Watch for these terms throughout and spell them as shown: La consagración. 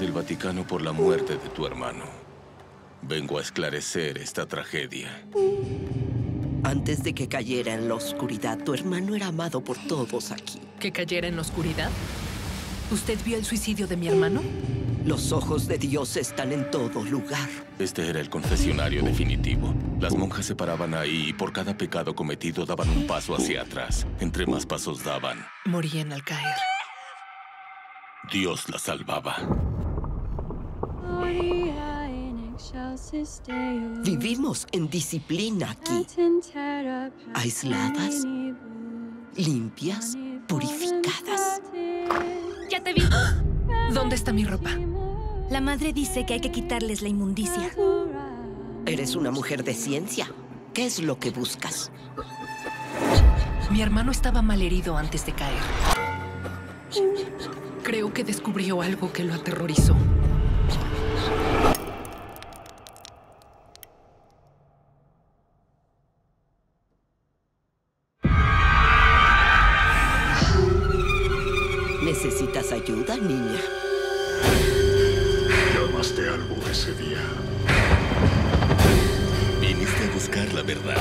del Vaticano por la muerte de tu hermano. Vengo a esclarecer esta tragedia. Antes de que cayera en la oscuridad, tu hermano era amado por todos aquí. ¿Que cayera en la oscuridad? ¿Usted vio el suicidio de mi hermano? Los ojos de Dios están en todo lugar. Este era el confesionario definitivo. Las monjas se paraban ahí y por cada pecado cometido daban un paso hacia atrás. Entre más pasos daban, morían al caer. Dios las salvaba. Vivimos en disciplina aquí. Aisladas, limpias, purificadas. ¡Ya te vi! ¿Dónde está mi ropa? La madre dice que hay que quitarles la inmundicia. Eres una mujer de ciencia. ¿Qué es lo que buscas? Mi hermano estaba malherido antes de caer. Creo que descubrió algo que lo aterrorizó. ¿Necesitas ayuda, niña? Llamaste algo ese día. Viniste a buscar la verdad.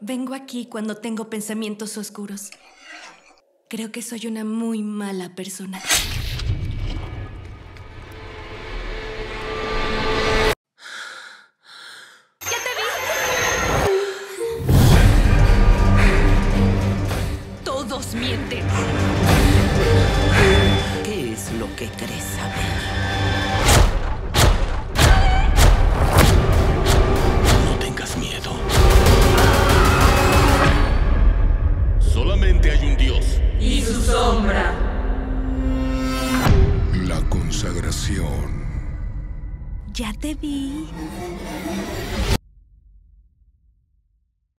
Vengo aquí cuando tengo pensamientos oscuros. Creo que soy una muy mala persona. Mienten. ¿Qué es lo que crees saber? No tengas miedo. Solamente hay un Dios. Y su sombra. La consagración. Ya te vi.